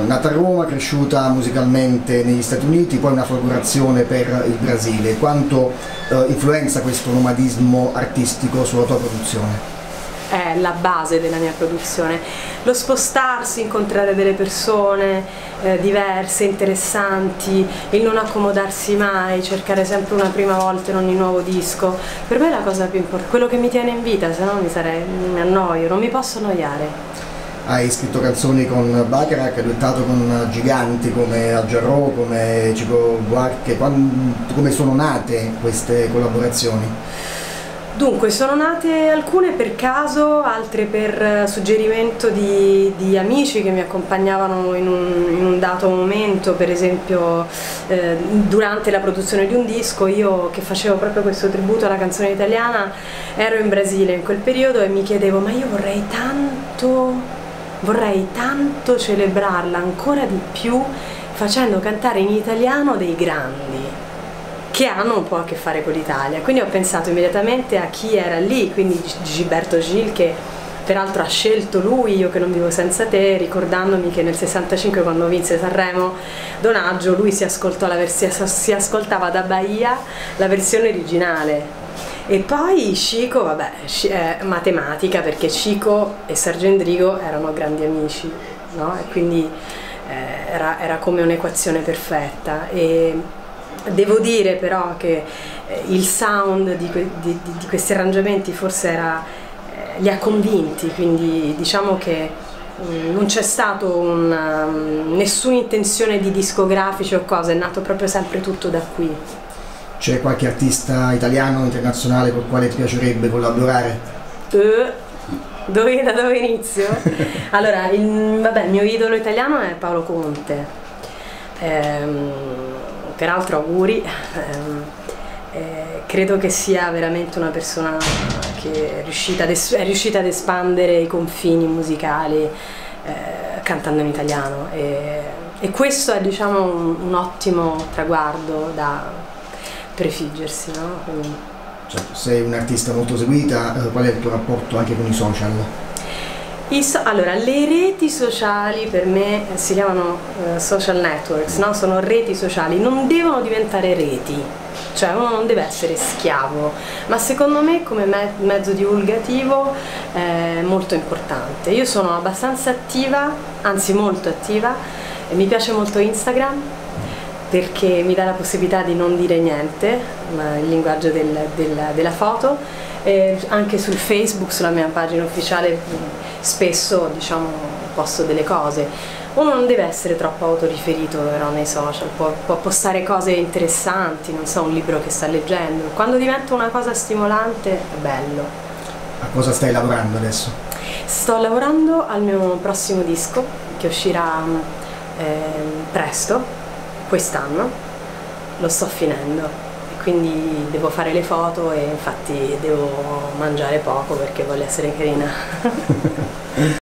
nata a Roma, cresciuta musicalmente negli Stati Uniti, poi una folgorazione per il Brasile. Quanto influenza questo nomadismo artistico sulla tua produzione? È la base della mia produzione, lo spostarsi, incontrare delle persone diverse, interessanti, il non accomodarsi mai, cercare sempre una prima volta in ogni nuovo disco, per me è la cosa più importante, quello che mi tiene in vita, se no mi annoio, non mi posso annoiare. Hai scritto canzoni con Bacharach, hai duettato con giganti come Al Jarreau, come Chico Buarque. Come sono nate queste collaborazioni? Dunque, sono nate alcune per caso, altre per suggerimento di amici che mi accompagnavano in un dato momento, per esempio durante la produzione di un disco, io che facevo proprio questo tributo alla canzone italiana, ero in Brasile in quel periodo e mi chiedevo, ma io vorrei tanto celebrarla ancora di più facendo cantare in italiano dei grandi, che hanno un po' a che fare con l'Italia, quindi ho pensato immediatamente a chi era lì, quindi Gilberto Gil, che peraltro ha scelto lui, Io che non vivo senza te, ricordandomi che nel 65 quando vinse Sanremo Donaggio, lui si ascoltava da Bahia la versione originale. E poi Chico, vabbè, è matematica perché Chico e Sergio Endrigo erano grandi amici, no? E quindi era come un'equazione perfetta. E devo dire però che il sound di questi arrangiamenti forse li ha convinti, quindi diciamo che non c'è stata nessuna intenzione di discografici o cosa, è nato proprio sempre tutto da qui. C'è qualche artista italiano o internazionale con il quale ti piacerebbe collaborare? Da dove inizio? Allora, il mio idolo italiano è Paolo Conte. Peraltro auguri, credo che sia veramente una persona che è riuscita ad espandere i confini musicali cantando in italiano e questo è, diciamo, un ottimo traguardo da prefiggersi, no? Quindi... Certo, sei un'artista molto seguita, qual è il tuo rapporto anche con i social? Allora, le reti sociali per me si chiamano social networks, no? Sono reti sociali, non devono diventare reti, cioè uno non deve essere schiavo, ma secondo me come mezzo divulgativo è molto importante. Io sono abbastanza attiva, anzi molto attiva, e mi piace molto Instagram perché mi dà la possibilità di non dire niente, ma il linguaggio della foto, e anche sul Facebook, sulla mia pagina ufficiale, spesso, diciamo, posto delle cose. Uno non deve essere troppo autoriferito però nei social, può postare cose interessanti, non so, un libro che sta leggendo. Quando diventa una cosa stimolante è bello. A cosa stai lavorando adesso? Sto lavorando al mio prossimo disco che uscirà presto, quest'anno, lo sto finendo. Quindi devo fare le foto e infatti devo mangiare poco perché voglio essere carina.